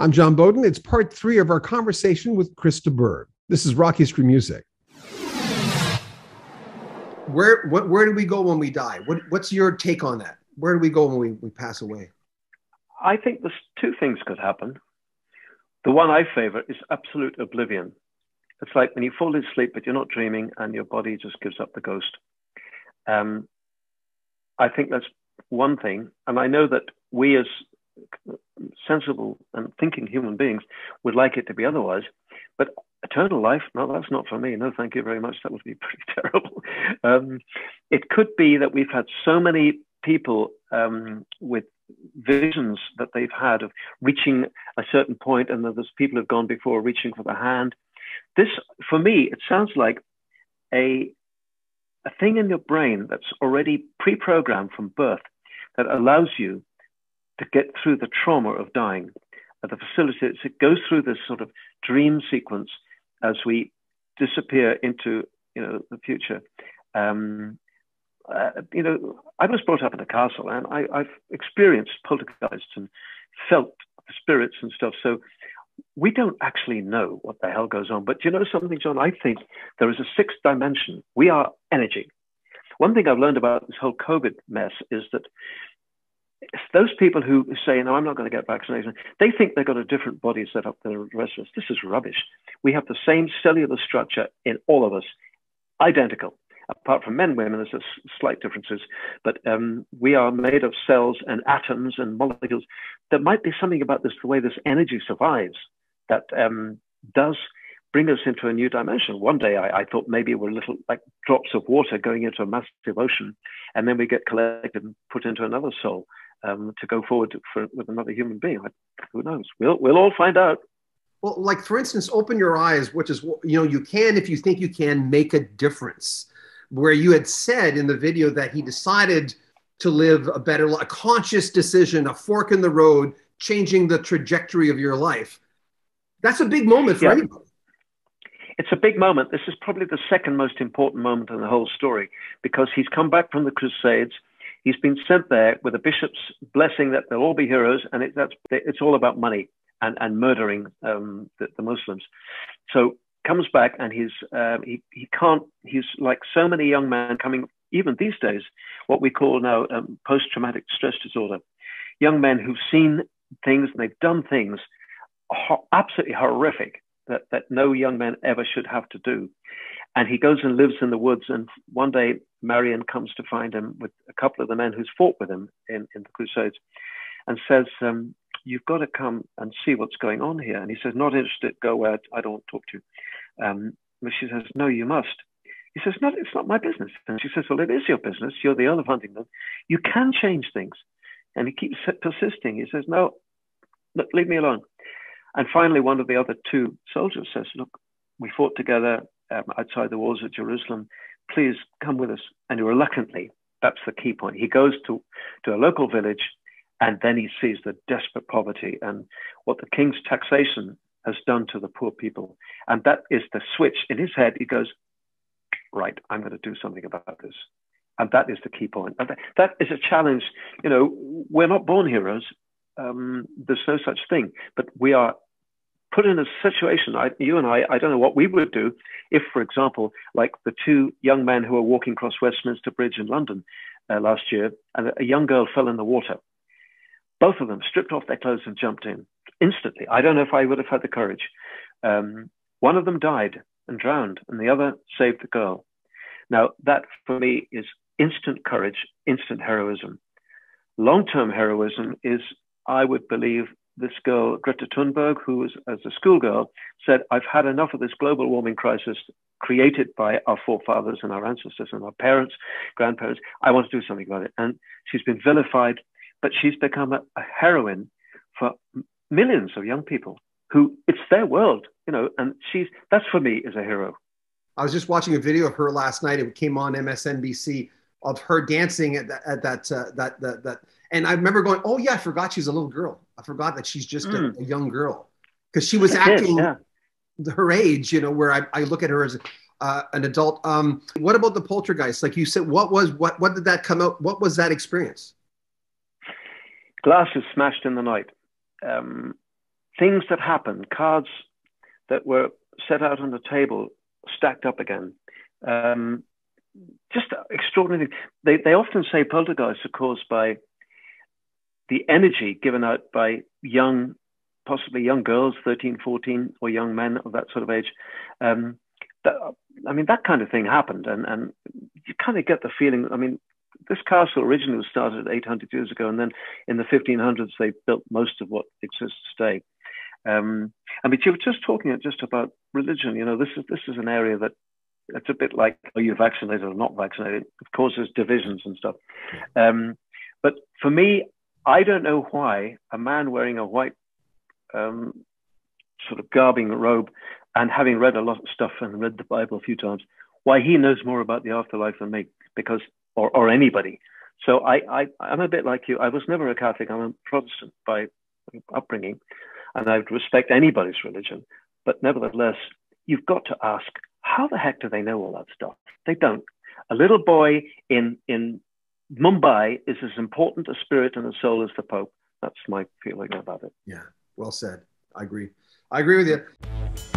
I'm John Beaudin. It's part three of our conversation with Chris de Burgh. This is Rock History Music. Where do we go when we die? What's your take on that? Where do we go when we pass away? I think there's two things could happen. The one I favor is absolute oblivion. It's like when you fall asleep, but you're not dreaming, and your body just gives up the ghost. I think that's one thing. And I know that we as sensible and thinking human beings would like it to be otherwise. But eternal life, no, that's not for me. No, thank you very much. That would be pretty terrible. It could be that we've had so many people with visions that they've had of reaching a certain point, and that there's people who've gone before reaching for the hand. This, for me, it sounds like a thing in your brain that's already pre-programmed from birth that allows you to get through the trauma of dying. At the facility, it goes through this sort of dream sequence as we disappear into, the future. I was brought up in a castle, and I've experienced poltergeists and felt spirits and stuff. So we don't actually know what the hell goes on. But you know something, John? I think there is a sixth dimension. We are energy. One thing I've learned about this whole COVID mess is that those people who say, no, I'm not going to get vaccinated, they think they've got a different body set up than the rest of us. This is rubbish. We have the same cellular structure in all of us, identical. Apart from men and women, there's slight differences, but we are made of cells and atoms and molecules. There might be something about this, the way this energy survives, that does bring us into a new dimension. One day I thought maybe we're little like drops of water going into a massive ocean, and then we get collected and put into another soul to go forward with another human being. Who knows? We'll all find out. Well, like, for instance, Open Your Eyes, which is, you can, if you think you can, make a difference, where you had said in the video that he decided to live a better life, a conscious decision, a fork in the road, changing the trajectory of your life. That's a big moment for anybody. It's a big moment. This is probably the second most important moment in the whole story, because he's come back from the Crusades. He's been sent there with a bishop's blessing that they'll all be heroes, and it's all about money and murdering the Muslims. So comes back, and he's he can't. He's like so many young men coming, even these days, what we call now post-traumatic stress disorder. Young men who've seen things and they've done things absolutely horrific that no young man ever should have to do. And he goes and lives in the woods. And one day, Marion comes to find him with a couple of the men who's fought with him in the Crusades, and says, "You've got to come and see what's going on here." And he says, "Not interested, go away, I don't want to talk to you." But she says, "No, you must." He says, "No, it's not my business." And she says, "Well, it is your business. You're the Earl of Huntingdon. You can change things." And he keeps persisting. He says, "No, look, leave me alone." And finally, one of the other two soldiers says, "Look, we fought together outside the walls of Jerusalem. Please come with us." And reluctantly, that's the key point. He goes to a local village, and then he sees the desperate poverty and what the king's taxation has done to the poor people. And that is the switch in his head. He goes, right, I'm going to do something about this. And that is the key point. And that is a challenge. We're not born heroes. There's no such thing. But we are put in a situation, you and I don't know what we would do if, for example, like the two young men who were walking across Westminster Bridge in London last year, and a young girl fell in the water. Both of them stripped off their clothes and jumped in instantly. I don't know if I would have had the courage. One of them died and drowned, and the other saved the girl. Now, that for me is instant courage, instant heroism. Long-term heroism is, I would believe, this girl, Greta Thunberg, who was, as a schoolgirl, said, "I've had enough of this global warming crisis created by our forefathers and our ancestors and our parents, grandparents. I want to do something about it." And she's been vilified, but she's become a heroine for millions of young people who, it's their world, and that's for me is a hero. I was just watching a video of her last night. It came on MSNBC, of her dancing at that. And I remember going, oh yeah, I forgot she's a little girl. I forgot that she's just a young girl. Cause she was acting her age, where I look at her as an adult. What about the poltergeist? Like you said, what did that come out? What was that experience? Glasses smashed in the night. things that happened, cards that were set out on the table, stacked up again. Just extraordinary. They often say poltergeists are caused by the energy given out by young, possibly young girls, 13, 14, or young men of that sort of age. I mean, that kind of thing happened. And you kind of get the feeling, I mean, this castle originally was started 800 years ago. And then in the 1500s, they built most of what exists today. I mean, you were just talking just about religion. You know, this is an area that it's a bit like, are you vaccinated or not vaccinated? It causes divisions and stuff. But for me, I don't know why a man wearing a white sort of garbing robe and having read a lot of stuff and read the Bible a few times, why he knows more about the afterlife than me, because, or anybody. So I'm a bit like you. I was never a Catholic. I'm a Protestant by upbringing, and I would respect anybody's religion. But nevertheless, you've got to ask, how the heck do they know all that stuff? They don't. A little boy in Mumbai is as important a spirit and a soul as the Pope. That's my feeling about it. Yeah, well said. I agree with you.